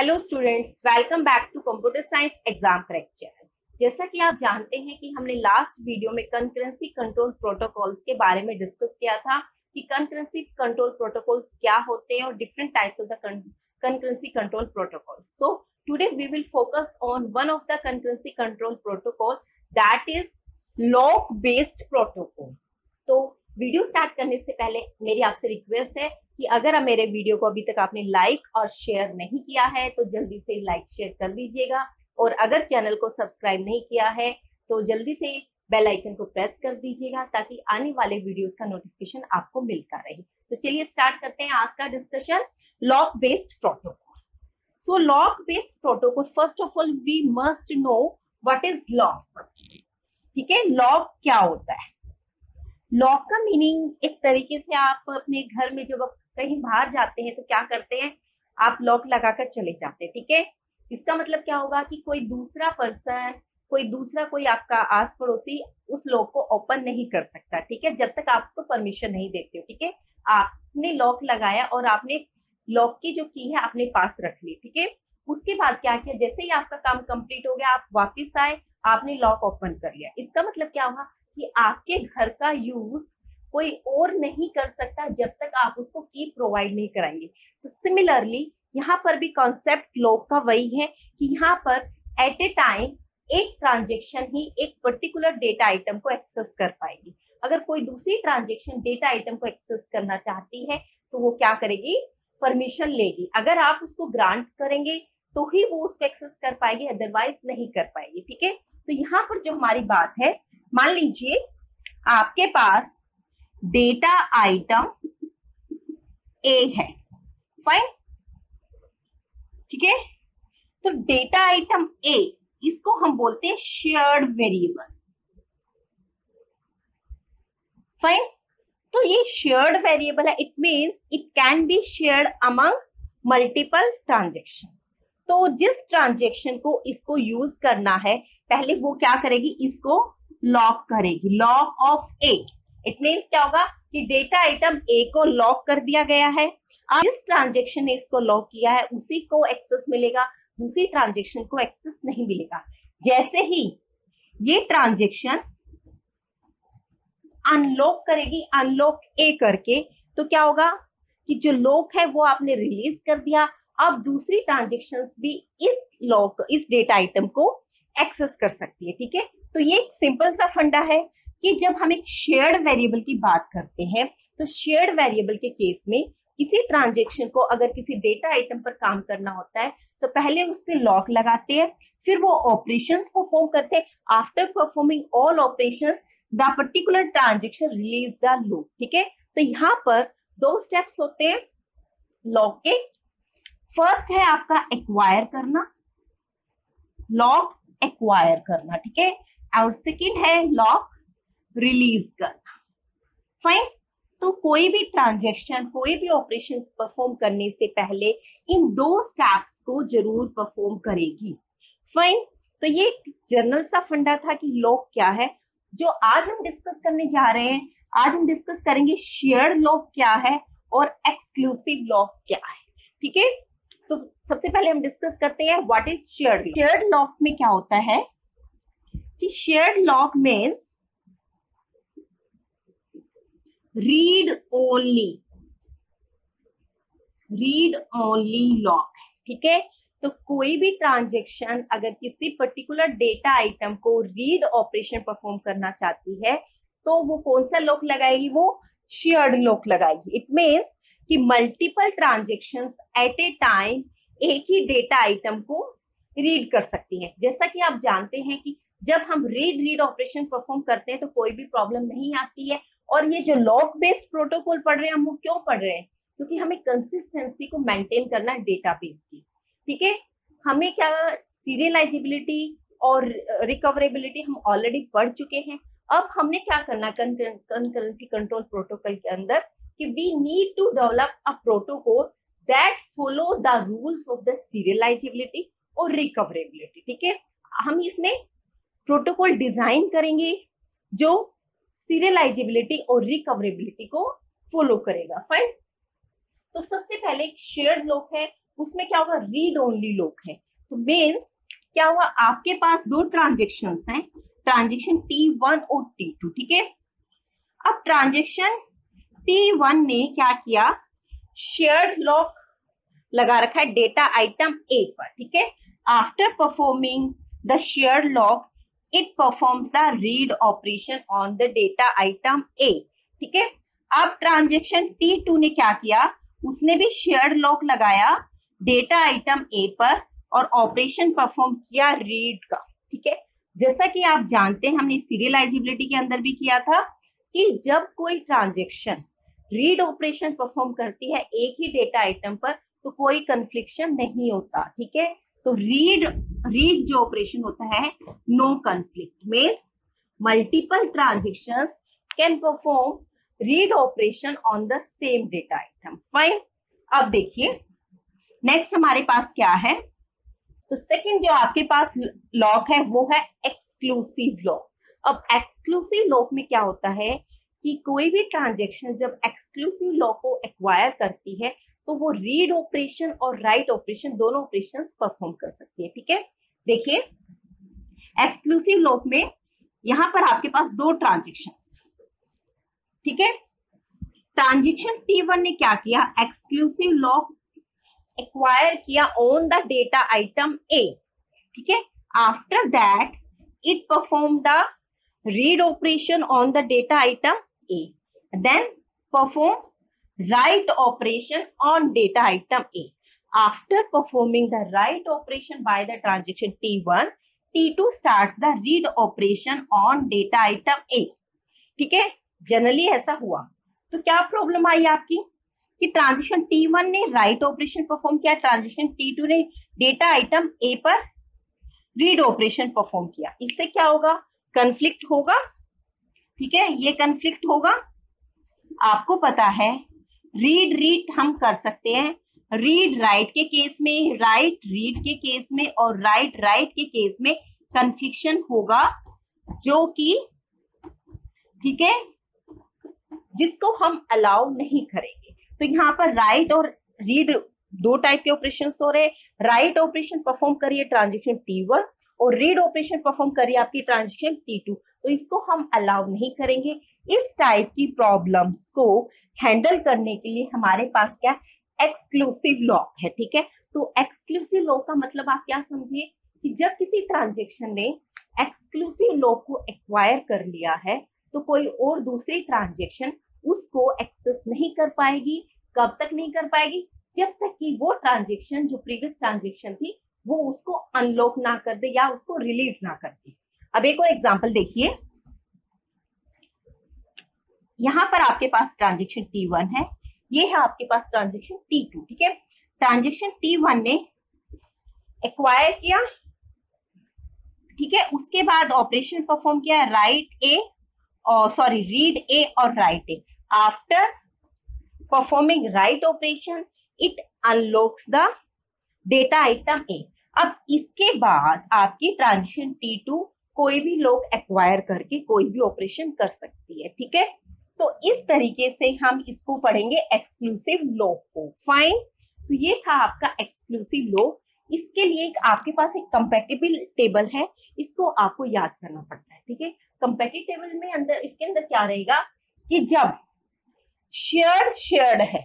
Hello students, welcome back to computer science exam correct channel. जैसा कि आप जानते हैं कि हमने लास्ट वीडियो में कंकरेंसी कंट्रोल प्रोटोकॉल्स के बारे में डिस्कस किया था कि कंकरेंसी कंट्रोल प्रोटोकॉल्स क्या होते हैं और different types of the concurrency control protocols. So today we will focus on one of the concurrency control protocol that is lock based protocol. तो वीडियो स्टार्ट करने से पहले मेरी आपसे रिक्वेस्ट है कि अगर मेरे वीडियो को अभी तक आपने लाइक और शेयर नहीं किया है तो जल्दी से लाइक शेयर कर दीजिएगा, और अगर चैनल को सब्सक्राइब नहीं किया है तो जल्दी से बेल आइकन को प्रेस कर दीजिएगा ताकि आने वाले वीडियोस का नोटिफिकेशन आपको मिलता रहे। तो चलिए स्टार्ट करते हैं आज का discussion, lock based protocol. So lock based protocol, first of all we must know what is lock. ठीक है, लॉक क्या होता है? लॉक का मीनिंग एक तरीके से आप अपने घर में जब कहीं बाहर जाते हैं तो क्या करते हैं, आप लॉक लगाकर चले जाते हैं। ठीक है, इसका मतलब क्या होगा कि कोई दूसरा पर्सन, कोई आपका आस पड़ोसी उस लॉक को ओपन नहीं कर सकता। ठीक है, जब तक आप उसको परमिशन नहीं देते हो। ठीक है, आपने लॉक लगाया और आपने लॉक की जो की है आपने पास रख ली। ठीक है, उसके बाद क्या किया, जैसे ही आपका काम कंप्लीट हो गया आप वापिस आए, आपने लॉक ओपन कर लिया। इसका मतलब क्या हुआ कि आपके घर का यूज कोई और नहीं कर सकता जब तक आप उसको की प्रोवाइड नहीं कराएंगे। तो सिमिलरली यहाँ पर भी कॉन्सेप्ट लॉक का वही है कि यहाँ पर एट ए टाइम एक ट्रांजेक्शन ही एक पर्टिकुलर डेटा आइटम को एक्सेस कर पाएगी। अगर कोई दूसरी ट्रांजेक्शन डेटा आइटम को एक्सेस करना चाहती है तो वो क्या करेगी, परमिशन लेगी। अगर आप उसको ग्रांट करेंगे तो ही वो उसको एक्सेस कर पाएगी, अदरवाइज नहीं कर पाएगी। ठीक है, तो यहाँ पर जो हमारी बात है, मान लीजिए आपके पास डेटा आइटम ए है, फाइन। ठीक है, तो डेटा आइटम ए, इसको हम बोलते हैं शेयर्ड वेरिएबल, फाइन। तो ये शेयर्ड वेरिएबल है, it means it can be shared among multiple transaction. तो जिस ट्रांजेक्शन को इसको यूज करना है पहले वो क्या करेगी, इसको लॉक करेगी, lock of A. It means क्या होगा कि डेटा आइटम ए को लॉक कर दिया गया है। अब जिस ट्रांजेक्शन ने इसको लॉक किया है उसी को एक्सेस मिलेगा, दूसरी ट्रांजेक्शन को एक्सेस नहीं मिलेगा। जैसे ही ये ट्रांजेक्शन अनलॉक करेगी, अनलॉक ए करके, तो क्या होगा कि जो लॉक है वो आपने रिलीज कर दिया। अब दूसरी ट्रांजेक्शंस भी इस डेटा आइटम को एक्सेस कर सकती है। ठीक है, तो ये एक सिंपल सा फंडा है कि जब हम एक शेयर्ड वेरिएबल की बात करते हैं तो शेयर्ड वेरिएबल के केस में किसी ट्रांजेक्शन को अगर किसी डेटा आइटम पर काम करना होता है तो पहले उस पर लॉक लगाते हैं, फिर वो ऑपरेशंस परफॉर्म करते हैं। After performing all operations the particular transaction release the lock. ठीक है, तो यहाँ पर दो स्टेप्स होते हैं लॉक के। फर्स्ट है आपका एक्वायर करना, लॉक एक्वायर करना, ठीक है, और सेकेंड है लॉक रिलीज करना, फाइन। तो कोई भी ट्रांजेक्शन, कोई भी ऑपरेशन परफॉर्म करने से पहले इन दो स्टेप्स को जरूर परफॉर्म करेगी, फाइन। तो ये एक जनरल सा फंडा था कि लॉक क्या है। जो आज हम डिस्कस करने जा रहे हैं, आज हम डिस्कस करेंगे शेयर्ड लॉक क्या है और एक्सक्लूसिव लॉक क्या है। ठीक है, तो सबसे पहले हम डिस्कस करते हैं what is shared lock. Shared lock में क्या होता है कि shared lock means read only lock है। ठीक है, तो कोई भी ट्रांजेक्शन अगर किसी पर्टिकुलर डेटा आइटम को रीड ऑपरेशन परफॉर्म करना चाहती है तो वो कौन सा लॉक लगाएगी, वो शेयर्ड लॉक लगाएगी। इट मीन्स कि multiple transactions at a time एक ही डेटा आइटम को रीड कर सकती है। जैसा कि आप जानते हैं कि जब हम रीड ऑपरेशन परफॉर्म करते हैं तो कोई भी प्रॉब्लम नहीं आती है। और ये जो लॉक बेस्ड प्रोटोकॉल पढ़ रहे हैं हम, वो क्यों पढ़ रहे हैं, क्योंकि हमें कंसिस्टेंसी को मेंटेन करना है डेटाबेस की। ठीक है, हमें क्या, सीरियलाइजिबिलिटी और रिकवरेबिलिटी हम ऑलरेडी पढ़ चुके हैं। अब हमने क्या करना कंकरेंसी कंट्रोल प्रोटोकॉल के अंदर, कि we need to develop a protocol that follow the rules of the serializability और रिकवरेबिलिटी। ठीक है, हम इसमें प्रोटोकॉल डिजाइन करेंगे जो सीरियलाइजिबिलिटी और रिकवरेबिलिटी को फॉलो करेगा, फाइन। तो सबसे पहले एक शेयर्ड लॉक है उसमें क्या हुआ, रीड ओनली लोग हैं। तो मीन्स क्या हुआ, आपके पास दो ट्रांजेक्शन्स हैं, ट्रांजेक्शन T1 और T2, ठीक है। अब ट्रांजेक्शन T1 ने क्या किया, शेयर्ड लॉक लगा रखा है डेटा आइटम A पर, ठीक है। After performing the shared lock it performs the read operation on the data item A, ठीक है। अब ट्रांजेक्शन T2 ने क्या किया, उसने भी शेयर्ड लॉक लगाया डेटा आइटम A पर और ऑपरेशन परफॉर्म किया रीड का, ठीक है। जैसा कि आप जानते हैं, हमने सीरियलाइजिबिलिटी के अंदर भी किया था कि जब कोई ट्रांजेक्शन रीड ऑपरेशन परफॉर्म करती है एक ही डेटा आइटम पर तो कोई कंफ्लिक्शन नहीं होता, ठीक है। तो रीड जो ऑपरेशन होता है no conflict, means multiple transactions can perform read operation on the same data item, fine. अब देखिए नेक्स्ट हमारे पास क्या है, तो सेकंड जो आपके पास लॉक है वो है एक्सक्लूसिव लॉक। अब एक्सक्लूसिव लॉक में क्या होता है कि कोई भी ट्रांजेक्शन जब एक्सक्लूसिव लॉक को एक्वायर करती है तो वो रीड ऑपरेशन और राइट ऑपरेशन दोनों ऑपरेशंस परफॉर्म कर सकती है, ठीक है। देखिए एक्सक्लूसिव लॉक में यहां पर आपके पास दो ट्रांजेक्शन, ठीक है। ट्रांजेक्शन T1 ने क्या किया, एक्सक्लूसिव लॉक एक्वायर किया on the data item A, ठीक है। After that it perform the read operation on the data item A, then perform write operation on data item A। After performing the write operation by the transaction T1, T2 starts the read operation on data item A, ठीक है। Generally ऐसा हुआ तो क्या problem आई आपकी कि transaction T1 ने राइट ऑपरेशन परफॉर्म किया, ट्रांजेक्शन T2 ने डेटा आइटम A पर रीड ऑपरेशन परफॉर्म किया। इससे क्या होगा, कंफ्लिक्ट होगा, ठीक है, ये कंफ्लिक्ट होगा। आपको पता है रीड हम कर सकते हैं, रीड राइट के केस में, राइट रीड के केस में और राइट राइट के केस में कंफ्लिक्शन होगा, जो कि ठीक है जिसको हम अलाउ नहीं करेंगे। तो यहाँ पर राइट और रीड दो टाइप के ऑपरेशंस हो रहे हैं, राइट ऑपरेशन परफॉर्म करिए ट्रांजेक्शन T1 और रीड ऑपरेशन परफॉर्म करिए आपकी ट्रांजेक्शन T2, तो इसको हम अलाउ नहीं करेंगे। इस टाइप की प्रॉब्लम्स को हैंडल करने के लिए हमारे पास क्या, एक्सक्लूसिव लॉक है, ठीक है। तो एक्सक्लूसिव लॉक का मतलब आप क्या समझिए कि जब किसी ट्रांजेक्शन ने एक्सक्लूसिव लॉक को एक्वायर कर लिया है तो कोई और दूसरी ट्रांजेक्शन उसको एक्सेस नहीं कर पाएगी। कब तक नहीं कर पाएगी, जब तक कि वो ट्रांजेक्शन जो प्रीवियस ट्रांजेक्शन थी वो उसको अनलॉक ना कर दे या उसको रिलीज ना कर दे। अब एक और एग्जांपल देखिए, यहाँ पर आपके पास ट्रांजेक्शन T1 है, ये है आपके पास ट्रांजेक्शन T2, ठीक है। ट्रांजेक्शन T1 ने एक्वायर किया, ठीक है, उसके बाद ऑपरेशन परफॉर्म किया राइट A और सॉरी रीड A और write A। After performing write operation it unlocks the data item A। अब इसके बाद आपकी ट्रांजेक्शन T2 कोई भी लॉक एक्वायर करके कोई भी ऑपरेशन कर सकती है, ठीक है। तो इस तरीके से हम इसको पढ़ेंगे एक्सक्लूसिव लॉक को, फाइन। तो ये था आपका एक्सक्लूसिव लॉक। इसके लिए आपके पास एक कंपैटिबल टेबल है, इसको आपको याद करना पड़ता है, ठीक है। कंपैटिबल टेबल में अंदर इसके अंदर क्या रहेगा कि जब शेयर्ड है,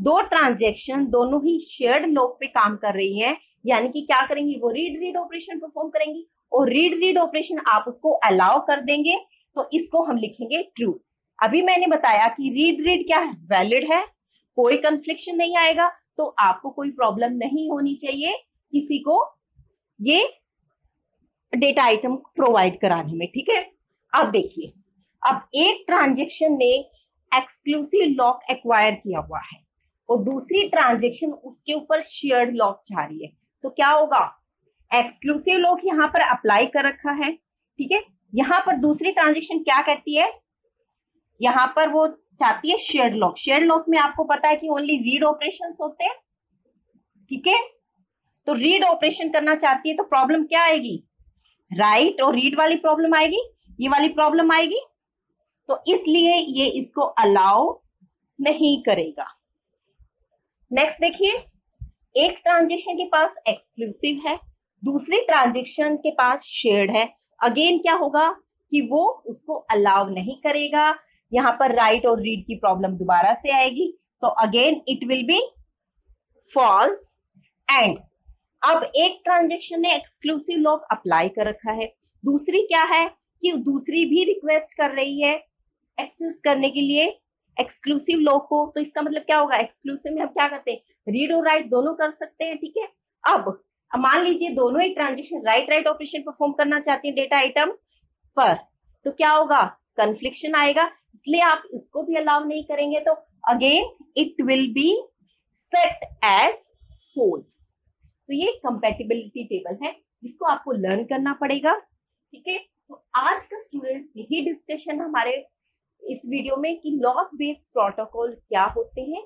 दो ट्रांजैक्शन दोनों ही शेयर्ड लॉक पे काम कर रही हैं, यानी कि क्या करेंगी, वो रीड ऑपरेशन परफॉर्म करेंगी और रीड ऑपरेशन आप उसको अलाउ कर देंगे, तो इसको हम लिखेंगे ट्रू। अभी मैंने बताया कि रीड क्या है, वैलिड है, कोई कंफ्लिक्शन नहीं आएगा, तो आपको कोई प्रॉब्लम नहीं होनी चाहिए किसी को ये डेटा आइटम प्रोवाइड कराने में, ठीक है। अब देखिए, अब एक ट्रांजेक्शन ने एक्सक्लूसिव लॉक एक्वायर किया हुआ है और दूसरी ट्रांजेक्शन उसके ऊपर शेयर्ड लॉक चाह रही है, तो क्या होगा, एक्सक्लूसिव लॉक यहाँ पर अप्लाई कर रखा है, ठीक है। यहाँ पर दूसरी ट्रांजेक्शन क्या कहती है, यहाँ पर वो चाहती है शेयर्ड लॉक। शेयर्ड लॉक में आपको पता है कि ओनली रीड ऑपरेशंस होते हैं, ठीक है, तो रीड ऑपरेशन करना चाहती है, तो प्रॉब्लम क्या आएगी, राइट और रीड वाली प्रॉब्लम आएगी, ये वाली प्रॉब्लम आएगी, तो इसलिए ये इसको अलाउ नहीं करेगा। नेक्स्ट देखिए, एक ट्रांजेक्शन के पास एक्सक्लूसिव है, दूसरे ट्रांजेक्शन के पास शेयर्ड है, अगेन क्या होगा कि वो उसको अलाउ नहीं करेगा। यहाँ पर राइट और रीड की प्रॉब्लम दोबारा से आएगी, तो again it will be false. And अब एक ट्रांजेक्शन ने एक्सक्लूसिव लॉक अप्लाई कर रखा है, दूसरी क्या है कि दूसरी भी रिक्वेस्ट कर रही है एक्सेस करने के लिए एक्सक्लूसिव लॉक को, तो इसका मतलब क्या होगा, एक्सक्लूसिव में हम क्या करते हैं, रीड और राइट दोनों कर सकते हैं, ठीक है। अब मान लीजिए दोनों एक transaction write write operation perform करना चाहते हैं डेटा आइटम पर, तो क्या होगा, कन्फ्लिक्शन आएगा, इसलिए आप इसको भी अलाउ नहीं करेंगे, तो again it will be set as false. तो ये कंपैटिबिलिटी टेबल है जिसको आपको लर्न करना पड़ेगा, ठीक है। तो आज का स्टूडेंट यही डिस्कशन हमारे इस वीडियो में कि लॉक बेस्ड प्रोटोकॉल क्या होते हैं।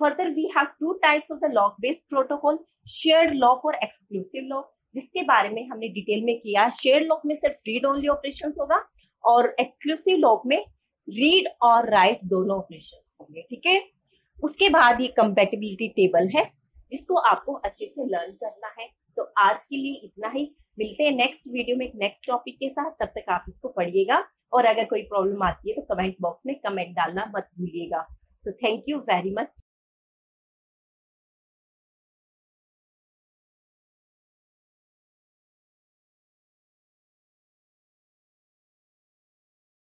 Further we have two types of the lock based protocol, shared lock और एक्सक्लूसिव लॉक, जिसके बारे में हमने डिटेल में किया। शेयर्ड लॉक में सिर्फ रीड ओनली ऑपरेशंस होगा और एक्सक्लूसिव लॉक में रीड और राइट दोनों ऑपरेशंस होंगे, ठीक है। उसके बाद ये कंपैटिबिलिटी टेबल है जिसको आपको अच्छे से लर्न करना है। तो आज के लिए इतना ही, मिलते हैं नेक्स्ट वीडियो में एक नेक्स्ट टॉपिक के साथ, तब तक आप इसको पढ़िएगा और अगर कोई प्रॉब्लम आती है तो कमेंट बॉक्स में कमेंट डालना मत भूलिएगा। तो थैंक यू वेरी मच।